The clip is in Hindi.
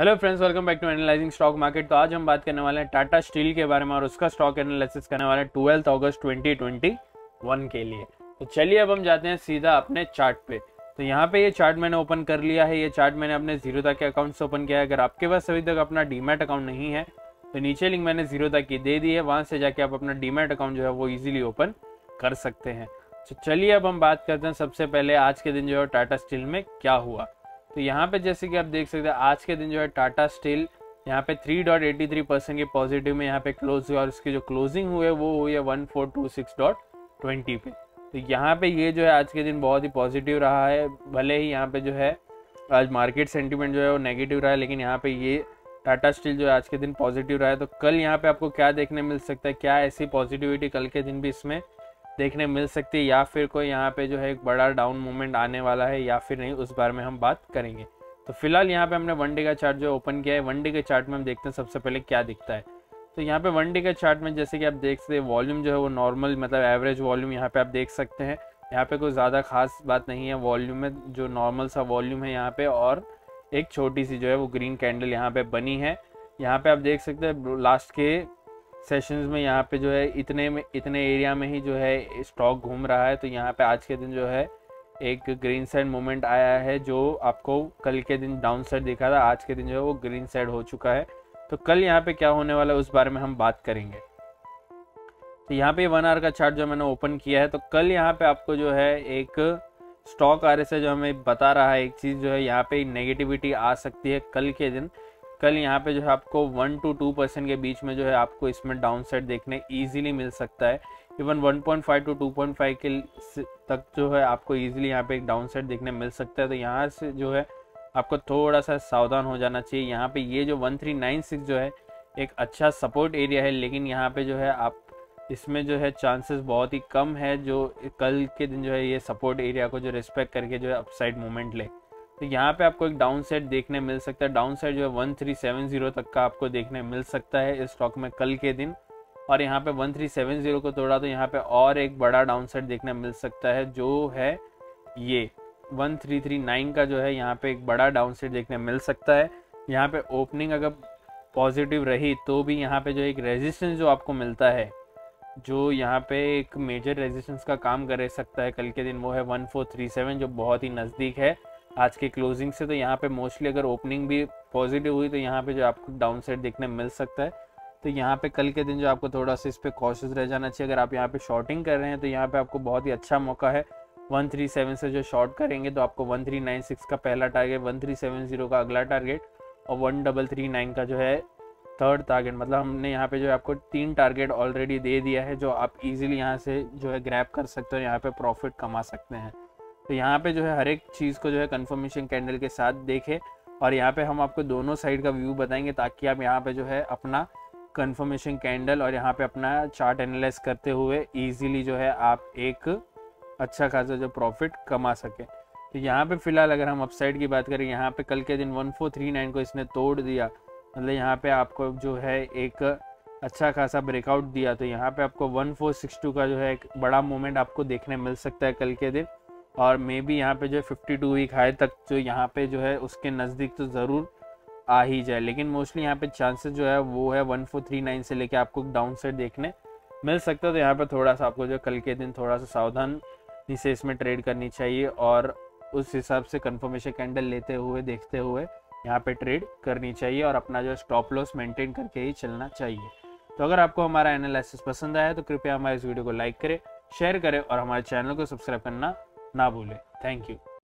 Hello friends, welcome back to analysing stock market. तो आज हम बात करने वाले हैं टाटा स्टील के बारे में और उसका स्टॉक एनालिसिस करने वाले हैं 12 अगस्त 2021 के लिए। तो चलिए अब हम जाते हैं सीधा अपने चार्ट पे। तो यहाँ पे ये चार्ट मैंने ओपन कर लिया है। ये चार्ट मैंने अपने जीरोधा के अकाउंट से ओपन किया है। अगर आपके पास अभी तक अपना डीमैट अकाउंट नहीं है तो नीचे लिंक मैंने जीरोधा की दे दी है, वहाँ से जाके आप अपना डीमैट अकाउंट जो है वो ईजिली ओपन कर सकते हैं। तो चलिए अब हम बात करते हैं सबसे पहले आज के दिन जो है टाटा स्टील में क्या हुआ। तो यहाँ पे जैसे कि आप देख सकते हैं आज के दिन जो है टाटा स्टील यहाँ पे 3.83% के पॉजिटिव में यहाँ पे क्लोज हुआ और इसकी जो क्लोजिंग हुई है वो हुई है 1426.20 पे। तो यहाँ पे ये जो है आज के दिन बहुत ही पॉजिटिव रहा है। भले ही यहाँ पे जो है आज मार्केट सेंटिमेंट जो है वो नेगेटिव रहा है, लेकिन यहाँ पे ये टाटा स्टील जो है आज के दिन पॉजिटिव रहा है। तो कल यहाँ पे आपको क्या देखने मिल सकता है, क्या ऐसी पॉजिटिविटी कल के दिन भी इसमें देखने मिल सकती है या फिर कोई यहाँ पे जो है एक बड़ा डाउन मोमेंट आने वाला है या फिर नहीं, उस बारे में हम बात करेंगे। तो फिलहाल यहाँ पे हमने वन डे का चार्ट जो ओपन किया है, वन डे के चार्ट में हम देखते हैं सबसे पहले क्या दिखता है। तो यहाँ पे वन डे के चार्ट में जैसे कि आप देख सकते हैं वॉल्यूम जो है वो नॉर्मल मतलब एवरेज वॉल्यूम यहाँ पे आप देख सकते हैं। यहाँ पे कोई ज़्यादा खास बात नहीं है, वॉल्यूम में जो नॉर्मल सा वॉल्यूम है यहाँ पे और एक छोटी सी जो है वो ग्रीन कैंडल यहाँ पे बनी है। यहाँ पे आप देख सकते हैं लास्ट के सेशंस में यहाँ पे जो है इतने एरिया में ही जो है स्टॉक घूम रहा है। तो यहाँ पे आज के दिन जो है एक ग्रीन साइड मोमेंट आया है। जो आपको कल के दिन डाउन साइड दिखा था, आज के दिन जो है वो ग्रीन साइड हो चुका है। तो कल यहाँ पे क्या होने वाला है उस बारे में हम बात करेंगे। तो यहाँ पे 1 आवर का चार्ट जो मैंने ओपन किया है, तो कल यहाँ पे आपको जो है एक स्टॉक RSI जो हमें बता रहा है एक चीज़ जो है यहाँ पे नेगेटिविटी आ सकती है कल के दिन। कल यहाँ पे जो है आपको 1 से 2% के बीच में जो है आपको इसमें डाउन साइड देखने इजीली मिल सकता है। इवन 1.5 से 2.5 के तक जो है आपको इजीली यहाँ पे एक डाउन साइड देखने मिल सकता है। तो यहाँ से जो है आपको थोड़ा सा सावधान हो जाना चाहिए। यहाँ पे ये जो 1396 जो है एक अच्छा सपोर्ट एरिया है, लेकिन यहाँ पे जो है आप इसमें जो है चांसेस बहुत ही कम है जो कल के दिन जो है ये सपोर्ट एरिया को जो रिस्पेक्ट करके जो है अपसाइड मूवमेंट ले। तो यहाँ पे आपको एक डाउन साइड देखने मिल सकता है। डाउन साइड जो है 1370 तक का आपको देखने मिल सकता है इस स्टॉक में कल के दिन। और यहाँ पे 1370 को तोड़ा तो यहाँ पे और एक बड़ा डाउन साइड देखने मिल सकता है जो है ये 1339 का जो है यहाँ पे एक बड़ा डाउन साइड देखने मिल सकता है। यहाँ पे ओपनिंग अगर पॉजिटिव रही तो भी यहाँ पे जो एक रेजिस्टेंस जो आपको मिलता है जो यहाँ पे एक मेजर रेजिस्टेंस का काम कर सकता है कल के दिन, वो है 1437 जो बहुत ही नज़दीक है आज के क्लोजिंग से। तो यहाँ पे मोस्टली अगर ओपनिंग भी पॉजिटिव हुई तो यहाँ पे जो आपको डाउन साइड देखने मिल सकता है। तो यहाँ पे कल के दिन जो आपको थोड़ा सा इस पर कॉशियस रह जाना चाहिए। अगर आप यहाँ पे शॉर्टिंग कर रहे हैं तो यहाँ पे आपको बहुत ही अच्छा मौका है। 137 से जो शॉर्ट करेंगे तो आपको 1396 का पहला टारगेट, 1370 का अगला टारगेट और 1339 का जो है थर्ड टारगेट। मतलब हमने यहाँ पे जो आपको 3 टारगेट ऑलरेडी दे दिया है जो आप ईजिली यहाँ से जो है ग्रैब कर सकते हो, यहाँ पर प्रॉफिट कमा सकते हैं। तो यहाँ पे जो है हर एक चीज़ को जो है कंफर्मेशन कैंडल के साथ देखें और यहाँ पे हम आपको दोनों साइड का व्यू बताएंगे ताकि आप यहाँ पे जो है अपना कंफर्मेशन कैंडल और यहाँ पे अपना चार्ट एनालाइज करते हुए इजीली जो है आप एक अच्छा खासा जो प्रॉफिट कमा सकें। तो यहाँ पे फ़िलहाल अगर हम अपसाइड की बात करें, यहाँ पे कल के दिन 1439 को इसने तोड़ दिया, मतलब यहाँ पर आपको जो है एक अच्छा खासा ब्रेकआउट दिया। तो यहाँ पर आपको 1462 का जो है एक बड़ा मोमेंट आपको देखने मिल सकता है कल के दिन। और मे बी यहाँ पे जो 52 वीक हाई तक जो यहाँ पे जो है उसके नज़दीक तो ज़रूर आ ही जाए, लेकिन मोस्टली यहाँ पे चांसेस जो है वो है 1439 से लेके आपको डाउन साइड देखने मिल सकता है। तो यहाँ पे थोड़ा सा आपको जो कल के दिन थोड़ा सा सावधानी से इसमें ट्रेड करनी चाहिए और उस हिसाब से कन्फर्मेशन कैंडल लेते हुए देखते हुए यहाँ पर ट्रेड करनी चाहिए और अपना जो स्टॉप लॉस मेंटेन करके ही चलना चाहिए। तो अगर आपको हमारा एनालिसिस पसंद आया तो कृपया हमारे इस वीडियो को लाइक करें, शेयर करें और हमारे चैनल को सब्सक्राइब करना ना भूले। Thank you.